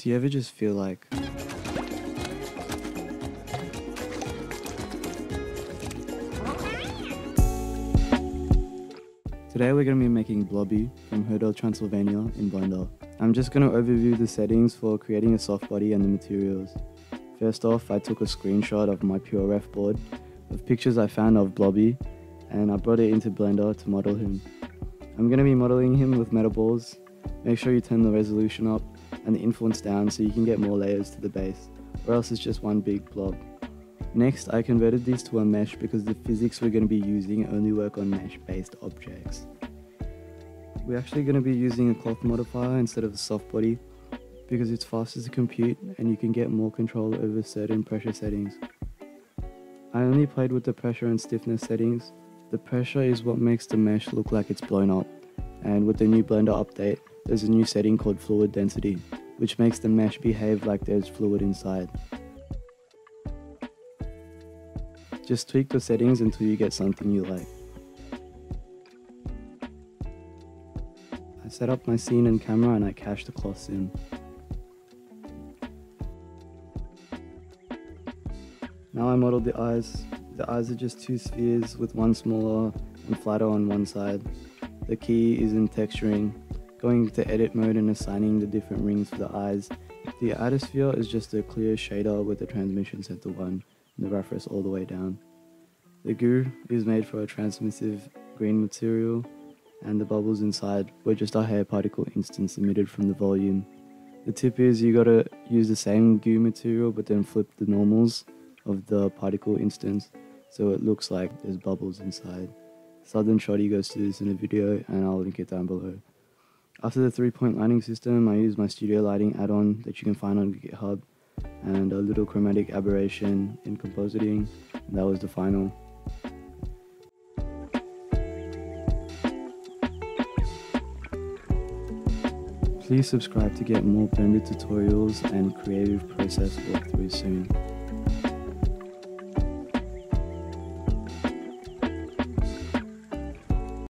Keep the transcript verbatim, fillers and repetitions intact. Do you ever just feel like... Today we're going to be making Blobby from Hotel Transylvania in Blender. I'm just going to overview the settings for creating a soft body and the materials. First off, I took a screenshot of my Pure Ref board of pictures I found of Blobby, and I brought it into Blender to model him. I'm going to be modeling him with metal balls. Make sure you turn the resolution up and the influence down so you can get more layers to the base, or else it's just one big blob. Next, I converted these to a mesh because the physics we're going to be using only work on mesh-based objects. We're actually going to be using a cloth modifier instead of a soft body because it's faster to compute and you can get more control over certain pressure settings. I only played with the pressure and stiffness settings. The pressure is what makes the mesh look like it's blown up, and with the new Blender update, there's a new setting called fluid density, which makes the mesh behave like there's fluid inside. Just tweak the settings until you get something you like. I set up my scene and camera and I cache the cloths in. Now I modeled the eyes. The eyes are just two spheres with one smaller and flatter on one side. The key is in texturing, going to edit mode and assigning the different rings for the eyes. The outer sphere is just a clear shader with the transmission set to one and the reference all the way down. The goo is made for a transmissive green material, and the bubbles inside were just a hair particle instance emitted from the volume. The tip is you gotta use the same goo material but then flip the normals of the particle instance so it looks like there's bubbles inside. Southern Shoddy goes through this in a video and I'll link it down below. After the three-point lighting system, I used my studio lighting add-on that you can find on GitHub, and a little chromatic aberration in compositing, and that was the final. Please subscribe to get more Blender tutorials and creative process walkthroughs soon.